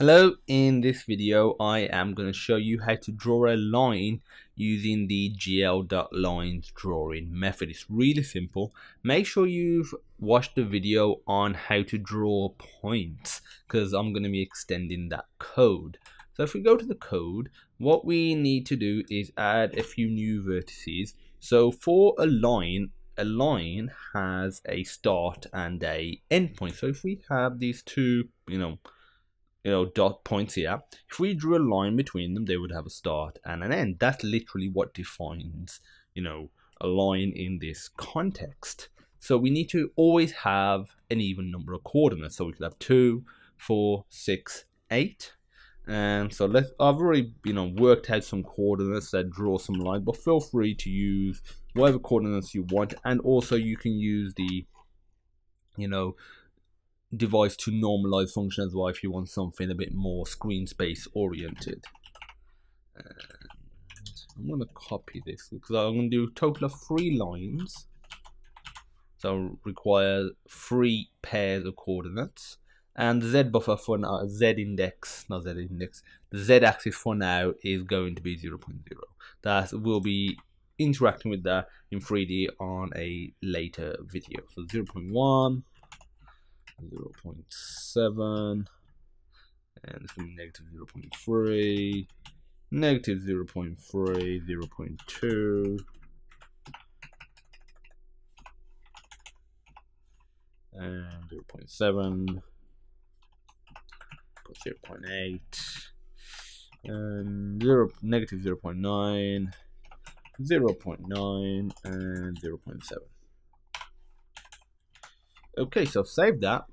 Hello, in this video I am going to show you how to draw a line using the gl.lines drawing method. It's really simple. Make sure you've watched the video on how to draw points because I'm going to be extending that code. So if we go to the code, what we need to do is add a few new vertices. So for a line has a start and a end point. So if we have these two, you know, dot points here, if we drew a line between them, they would have a start and an end. That's literally what defines, you know, a line in this context. So we need to always have an even number of coordinates. So we could have 2, 4, 6, 8. And so I've already, worked out some coordinates that draw some line, but feel free to use whatever coordinates you want. And also you can use the, device to normalize function as well if you want something a bit more screen space oriented. I'm going to copy this because I'm going to do a total of 3 lines, so require 3 pairs of coordinates, and the z buffer for now, the z axis for now is going to be 0.0. that will be interacting with that in 3D on a later video. So 0.1, 0.7, and it's going to be negative 0.3, negative 0.3, 0.2, and 0.7, 0.8, and negative 0.9, 0.9, and 0.7. Okay, so save that.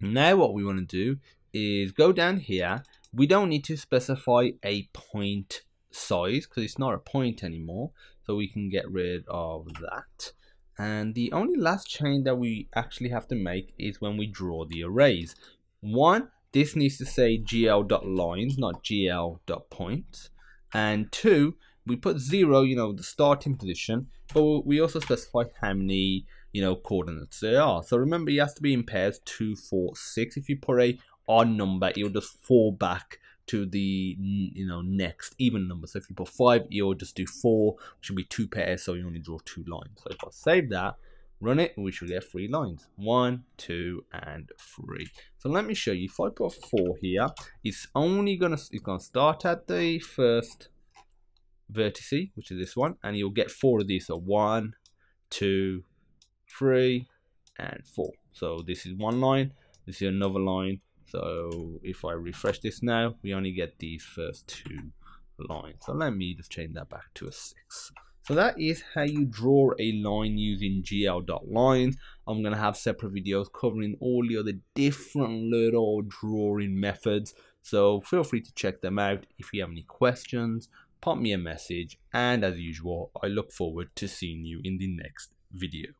Now what we want to do is go down here. We don't need to specify a point size because it's not a point anymore, so we can get rid of that. And the only last change that we actually have to make is when we draw the arrays. One, this needs to say gl.lines, not gl.points. And 2, we put 0, the starting position, but we also specify how many coordinates they are. So remember, it has to be in pairs 2, 4, 6. If you put a odd number, it'll just fall back to the next even number. So if you put 5, you'll just do 4, which will be 2 pairs, so you only draw 2 lines. So if I save that, run it, we should get 3 lines. 1, 2, and 3. So let me show you. If I put 4 here, it's only gonna start at the first vertice, which is this one, and you'll get 4 of these. So 1, 2, 3, and 4. So this is one line, this is another line. So if I refresh this now, we only get these first 2 lines. So let me just change that back to a 6. So that is how you draw a line using gl.lines. I'm going to have separate videos covering all the other different little drawing methods, so feel free to check them out. If you have any questions, pop me a message, and as usual, I look forward to seeing you in the next video.